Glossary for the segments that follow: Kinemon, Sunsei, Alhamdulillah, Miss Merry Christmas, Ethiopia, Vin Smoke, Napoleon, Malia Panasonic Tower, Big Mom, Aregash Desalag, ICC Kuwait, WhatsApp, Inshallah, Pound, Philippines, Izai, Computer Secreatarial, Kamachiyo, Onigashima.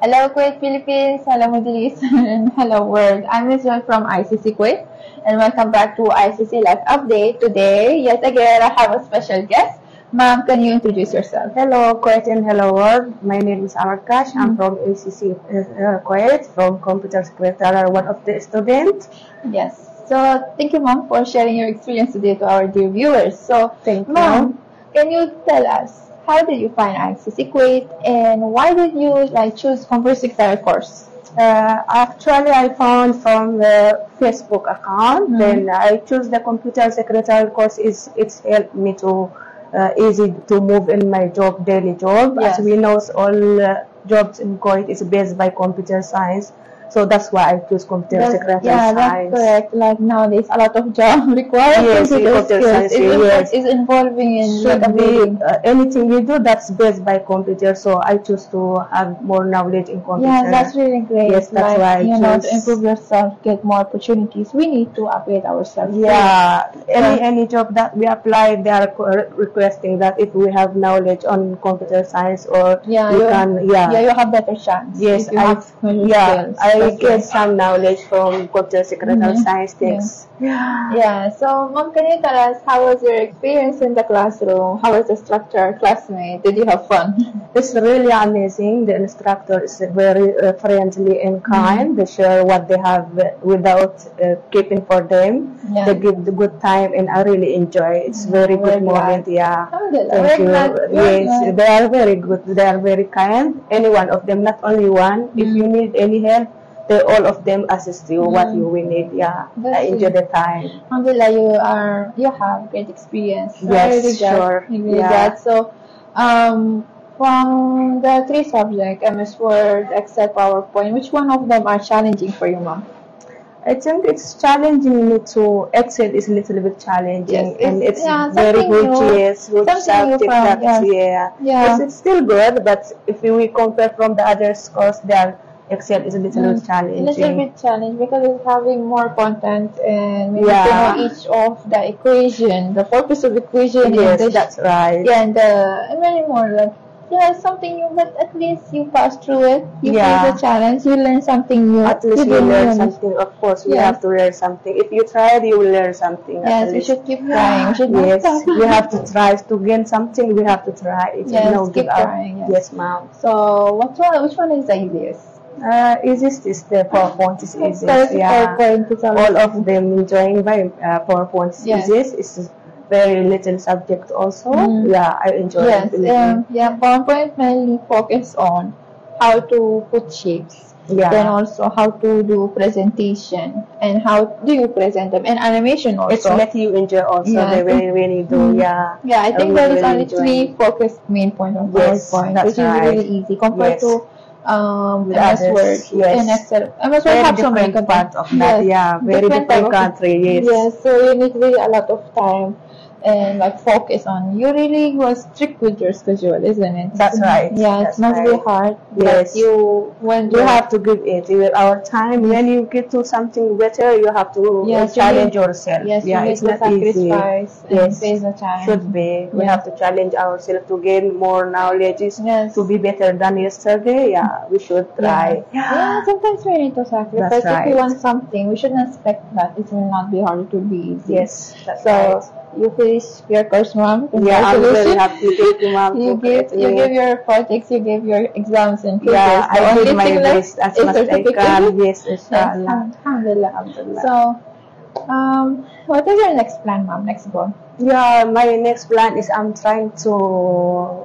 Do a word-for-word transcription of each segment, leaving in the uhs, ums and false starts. Hello Kuwait, Philippines. Hello Middle East. And hello world. I'm Israel from I C C Kuwait, and welcome back to I C C Live Update. Today, yet again, I have a special guest. Ma'am, can you introduce yourself? Hello Kuwait and hello world. My name is Aregash. Mm-hmm. I'm from I C C uh, Kuwait, from Computer Secretariat, one of the students. Yes. So thank you, Ma'am, for sharing your experience today to our dear viewers. So, Ma'am, can you tell us? How did you find I C C Kuwait, and why did you like choose Computer Secretariat course? Uh, actually, I found from the Facebook account. Mm-hmm. Then I chose the Computer Secretariat course. Is it's helped me to uh, easy to move in my job, daily job. Yes. As we know, all uh, jobs in Kuwait is based by computer science. So that's why I choose computer secretariat yeah, science. Yeah, that's correct. Like nowadays, a lot of jobs require yes, computer skills. Yes, is involving in should like be, uh, anything we do that's based by computer. So I choose to have more knowledge in computer. Yeah, that's really great. Yes, that's like, why I you choose. Know, to improve yourself, get more opportunities. We need to upgrade ourselves. Yeah, so, any any job that we apply, they are requesting that if we have knowledge on computer science or yeah, we can yeah yeah you have better chance. Yes, if you I have yeah skills. I. I get some knowledge from computer secretarial mm-hmm. science things. Yeah. yeah. So, Mom, can you tell us how was your experience in the classroom? How was the instructor, classmate? Did you have fun? It's really amazing. The instructor is very uh, friendly and kind. Mm-hmm. They share what they have without uh, keeping for them. Yeah. They give the good time, and I really enjoy. It's mm-hmm. very good very moment. Glad. Yeah. Thank you. Yes, they are very good. They are very kind. Any one of them, not only one. Mm-hmm. If you need any help. They, all of them assist you mm. what you will need. Yeah, that's I enjoy the time. Alhamdulillah, you are you have great experience. So yes, really sure. Really yeah. So, um, from the three subjects, M S Word, Excel, PowerPoint, which one of them are challenging for you, Ma'am? I think it's challenging me to Excel is a little bit challenging yes, it's, and it's yeah, very good yes good subject that yes. yeah yeah it's, it's still good, but if we compare from the other scores, they are Excel is a little mm. bit challenging. A little bit challenging because it's having more content and maybe yeah. you know each of the equation, the purpose of equation. Yes, is that's right. Yeah, and, uh, and many more. Like, yeah, something new, but at least you pass through it. You yeah. face the challenge. You learn something new. At least you, you learn, learn something. Of course, we yes. have to learn something. If you try it, you will learn something. Yes, we should keep trying. Should yes, we have to try to gain something. We have to try it. Yes, no, keep give trying. Up. Yes, yes ma'am. So, what one? Which one is the easiest? Uh, easiest is the PowerPoint is easiest. Yeah. PowerPoint all of them enjoying by uh, PowerPoint is yes. easiest. It's very little subject also. Mm. Yeah, I enjoy yes. it. Um, yeah, PowerPoint mainly focus on how to put shapes. Yeah. Then also how to do presentation and how do you present them and animation also. It's let you enjoy also. Yeah. They really really do. Mm. Yeah. Yeah, I think I really, there is only really three focused main point of yes, PowerPoint, which right. is really easy compared yes. to. Um, M S Word yes. and Excel. M S Word have so many parts of that. Yes. Yeah, very different, different country. Yes. Yes. So you need really a lot of time and like focus on. You really were strict with your schedule, isn't it? That's right. Yeah, that's it must right. be hard. Yes. But you when you yeah. have to give it with our time. When you get to something better, you have to yes, challenge you need, yourself. Yes. Yeah, you it's not easy. Yes. The time. Should be. We yes. have to challenge ourselves to gain more knowledge. Yes. To be better than yesterday. Yeah. We should try. Yeah. yeah sometimes we need to sacrifice. That's right. If we want something, we shouldn't expect that it will not be hard to be easy. Yes. That's so. Right. You finish your course, Mom. Yeah, I'm very happy. Thank you, Mom. You give, you give your projects, you give your exams and papers. Yeah, I did my best as much as I can. Yes, inshallah. Alhamdulillah, alhamdulillah. So, um, what is your next plan, Mom? Next goal? Yeah, my next plan is I'm trying to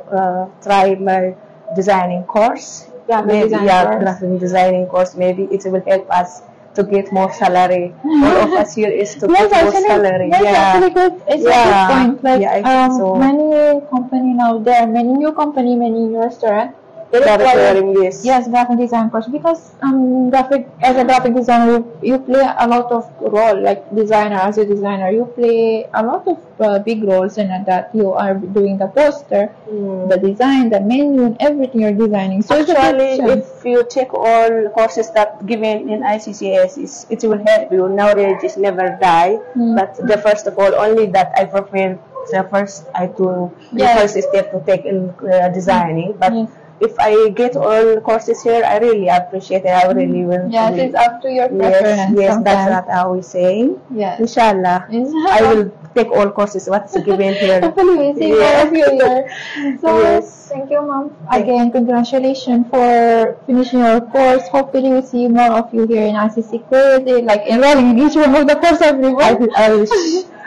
uh, try my designing course. Yeah, maybe yeah, graphic designing course. Maybe it will help us. To get more salary. All of us here is to yes, get more actually, salary. Yes, yeah. actually good. It's yeah. a good point. Like, yeah, I think um, so. Many company now, there are many new company, many new restaurant. They require, yes. yes, graphic design course. Because um, graphic as a graphic designer, you, you play a lot of role. Like designer, as a designer, you play a lot of uh, big roles in that. You are doing the poster, mm. the design, the menu, and everything you're designing. So actually, if you take all courses that given in I C C S, it will help you. Knowledge is never die. Mm. But the first of all, only that I prefer. So first, I do yes. the first step to take in uh, designing, but. Yes. if I get all courses here, I really appreciate it. I really will. Yes, really, it's up to your preference. Yes, yes, that's what I was saying. Yes. Inshallah, Inshallah. I will take all courses. What's given here? Hopefully, we see all of you here. So, yes. Thank you, Mom. Again, congratulations for finishing your course. Hopefully, we see more of you here in I C C Kuwait, like enrolling in each one of the course everyone. I, I wish.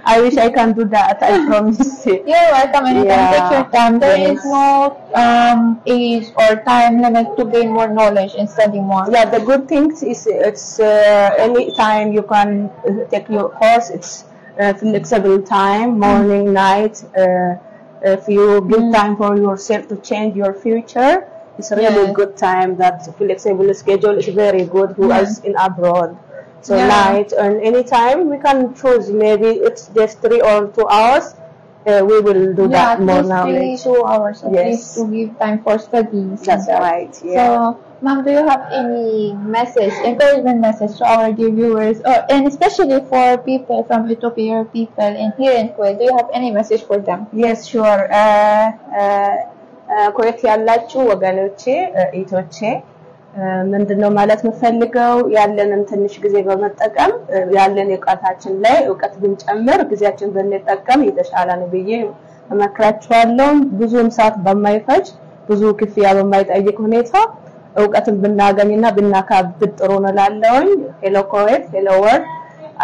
I wish I can do that, I promise. You're welcome, anytime, yeah. Take your time. There yes. is no um, age or time limit to gain more knowledge and study more. Yeah, the good thing is it's uh, any time you can take your course, it's uh, flexible time, morning, mm. night. Uh, if you give mm. time for yourself to change your future, it's a really yes. good time. That flexible schedule is very good for yeah. us in abroad. So yeah. night and any time we can choose. Maybe it's just three or two hours. Uh, we will do yeah, that more now. Yeah, three, two hours at least to give time for studies. That's that. right. Yeah. So, Ma'am, do you have any message, encouragement message to our dear viewers, or and especially for people from Ethiopia, people in here in Kuwait? Do you have any message for them? Yes, sure. Kuwait yallachu waganoche itoche. ምንድነው ማለት መፈልገው ያለንን ትንሽ ጊዜ በመጠቀም ያለንን የቃታችን ላይ ዕውቀት ብንጨምር ግዚያችን በእንጠቀም የተሻለ ነው ብዬ መከራችኋለሁ ብዙም ሰዓት በማይፈጅ ብዙ ክፍያ በማይጠይቅ ሁኔታ ዕውቀትን ብናገኝና ብናካብድ ጥሩ ነው ላለውኝ hello Kuwait hello world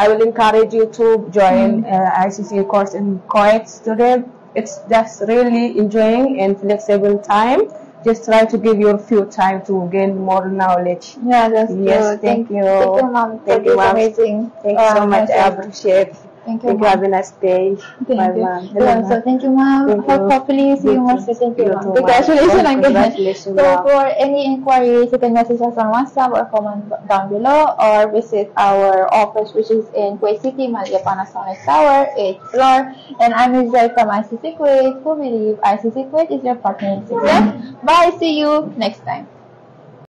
I will encourage you to join uh, I C C course in Kuwait today it's just really enjoying and flexible time Just try to give your few time to gain more knowledge. Yeah, that's good. Yes, thank, thank you. Thank you, Mom. Thank you, Mom. Amazing. Thank you oh, so much. I appreciate it. Thank you, Mom. Have a nice day. Thank Bye, you. Mom. Yeah, so thank you, Mom. Thank Hope, you. Hopefully, see you more soon. Thank you, Mom. Congratulations again. Congratulations, so, for any inquiries, you can message us on WhatsApp or comment down below, or visit our office, which is in Kuwait City, Malia Panasonic Tower, eighth floor. And I'm Izai from I C C Kuwait, who believe I C C Kuwait is your partner in success. Bye. See you next time.